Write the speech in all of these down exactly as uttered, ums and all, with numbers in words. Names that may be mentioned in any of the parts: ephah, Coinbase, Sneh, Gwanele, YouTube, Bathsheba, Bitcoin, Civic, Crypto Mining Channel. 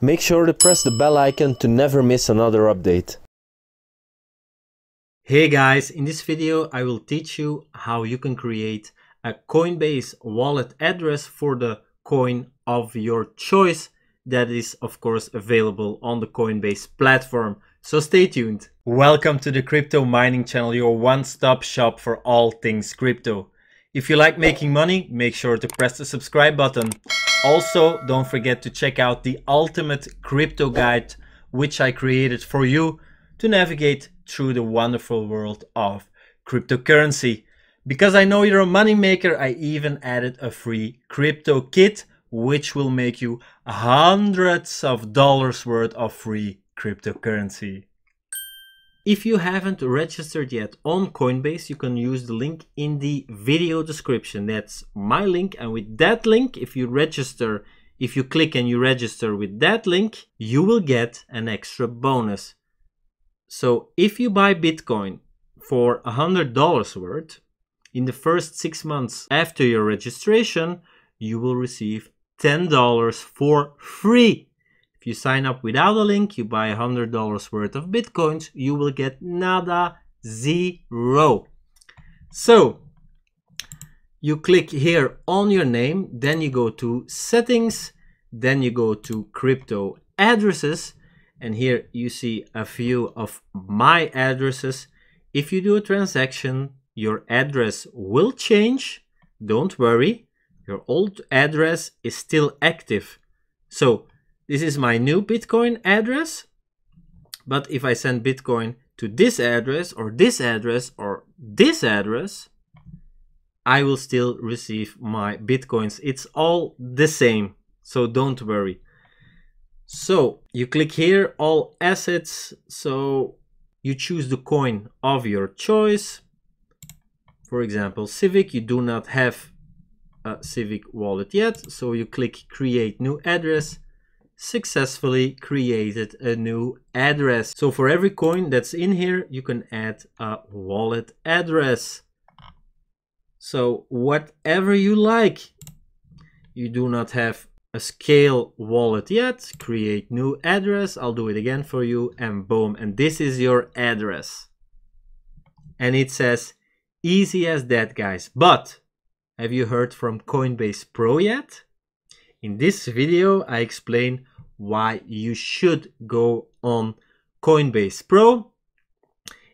Make sure to press the bell icon to never miss another update. Hey guys, in this video I will teach you how you can create a Coinbase wallet address for the coin of your choice that is of course available on the Coinbase platform. So stay tuned. Welcome to the Crypto Mining Channel, your one-stop shop for all things crypto. If you like making money, make sure to press the subscribe button. Also, don't forget to check out the ultimate crypto guide, which I created for you to navigate through the wonderful world of cryptocurrency. Because I know you're a moneymaker, I even added a free crypto kit, which will make you hundreds of dollars worth of free cryptocurrency. If you haven't registered yet on Coinbase, you can use the link in the video description. That's my link, and with that link, if you register, if you click and you register with that link, you will get an extra bonus. So if you buy Bitcoin for one hundred dollars worth, in the first six months after your registration, you will receive ten dollars for free. If you sign up without a link, you buy one hundred dollars worth of Bitcoins, you will get nada, zero. So you click here on your name, then you go to settings, then you go to crypto addresses. And here you see a few of my addresses. If you do a transaction, your address will change. Don't worry, your old address is still active. So this is my new Bitcoin address. But if I send Bitcoin to this address or this address or this address, I will still receive my Bitcoins. It's all the same, so don't worry. So you click here, all assets, so you choose the coin of your choice. For example, Civic. You do not have a Civic wallet yet, so you click create new address. Successfully created a new address. So for every coin that's in here, you can add a wallet address. So whatever you like. You do not have a scale wallet yet, create new address. I'll do it again for you, and boom, and this is your address. And it says easy as that, guys. But have you heard from Coinbase Pro yet? In this video I explain why you should go on Coinbase Pro.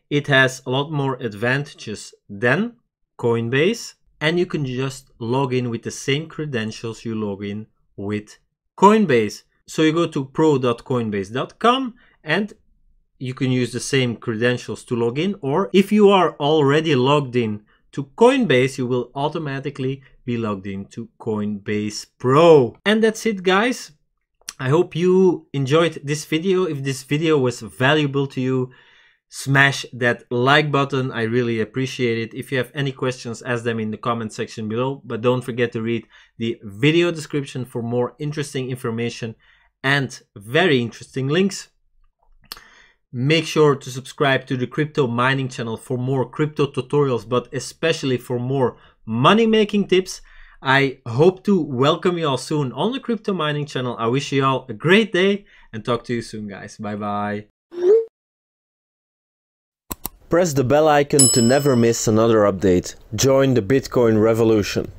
It has a lot more advantages than Coinbase, and you can just log in with the same credentials you log in with Coinbase. So you go to pro dot coinbase dot com and you can use the same credentials to log in, or if you are already logged in to Coinbase, you will automatically be logged in to Coinbase Pro. And that's it, guys. I hope you enjoyed this video. If this video was valuable to you, smash that like button. I really appreciate it. If you have any questions, ask them in the comment section below, but don't forget to read the video description for more interesting information and very interesting links. Make sure to subscribe to the Crypto Mining Channel for more crypto tutorials, but especially for more money making tips. I hope to welcome you all soon on the Crypto Mining Channel. I wish you all a great day and talk to you soon, guys. Bye bye. Press the bell icon to never miss another update. Join the Bitcoin revolution.